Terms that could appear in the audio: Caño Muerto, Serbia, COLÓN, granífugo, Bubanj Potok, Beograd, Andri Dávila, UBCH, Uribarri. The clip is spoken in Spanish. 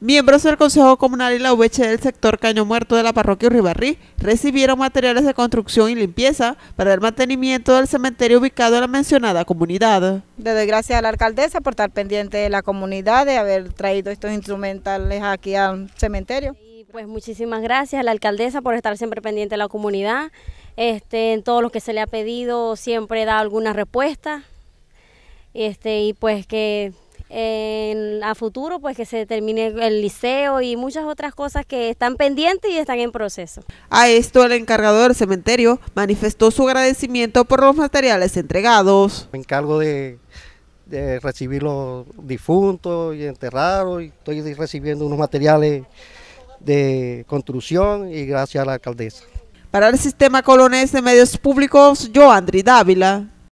Miembros del Consejo Comunal y la UBCH del sector Caño Muerto de la parroquia Uribarri recibieron materiales de construcción y limpieza para el mantenimiento del cementerio ubicado en la mencionada comunidad. Le doy gracias a la alcaldesa por estar pendiente de la comunidad, de haber traído estos instrumentales aquí al cementerio. Y pues muchísimas gracias a la alcaldesa por estar siempre pendiente de la comunidad. En todo lo que se le ha pedido siempre da alguna respuesta. Y pues que a futuro pues que se termine el liceo y muchas otras cosas que están pendientes y están en proceso. A esto el encargado del cementerio manifestó su agradecimiento por los materiales entregados. Me encargo de recibir los difuntos y enterrados, y estoy recibiendo unos materiales de construcción y gracias a la alcaldesa. Para el sistema colonés de medios públicos, yo Andri Dávila.